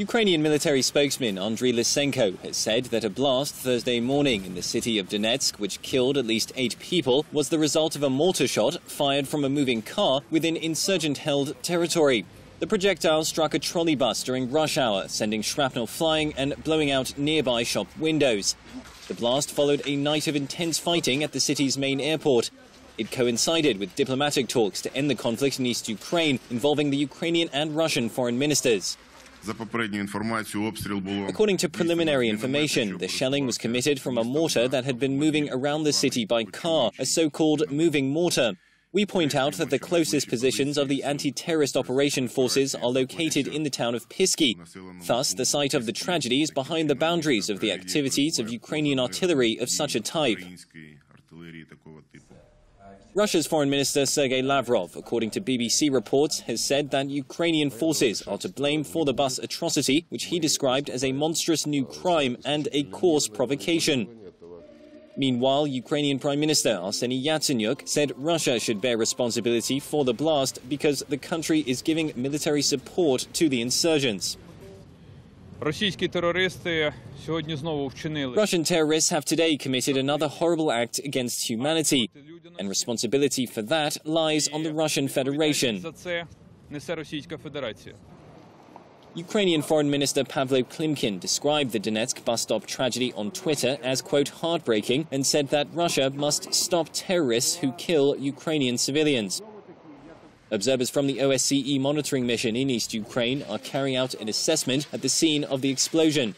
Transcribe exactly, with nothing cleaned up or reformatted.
Ukrainian military spokesman Andriy Lysenko has said that a blast Thursday morning in the city of Donetsk, which killed at least eight people, was the result of a mortar shot fired from a moving car within insurgent-held territory. The projectile struck a trolley bus during rush hour, sending shrapnel flying and blowing out nearby shop windows. The blast followed a night of intense fighting at the city's main airport. It coincided with diplomatic talks to end the conflict in East Ukraine, involving the Ukrainian and Russian foreign ministers. According to preliminary information, the shelling was committed from a mortar that had been moving around the city by car, a so-called moving mortar. We point out that the closest positions of the anti-terrorist operation forces are located in the town of Pisky. Thus, the site of the tragedy is behind the boundaries of the activities of Ukrainian artillery of such a type. Russia's Foreign Minister Sergei Lavrov, according to B B C reports, has said that Ukrainian forces are to blame for the bus atrocity, which he described as a monstrous new crime and a coarse provocation. Meanwhile, Ukrainian Prime Minister Arseniy Yatsenyuk said Russia should bear responsibility for the blast because the country is giving military support to the insurgents. Russian terrorists have today committed another horrible act against humanity, and responsibility for that lies on the Russian Federation. Ukrainian Foreign Minister Pavlo Klimkin described the Donetsk bus stop tragedy on Twitter as, quote, heartbreaking, and said that Russia must stop terrorists who kill Ukrainian civilians. Observers from the O S C E monitoring mission in East Ukraine are carrying out an assessment at the scene of the explosion.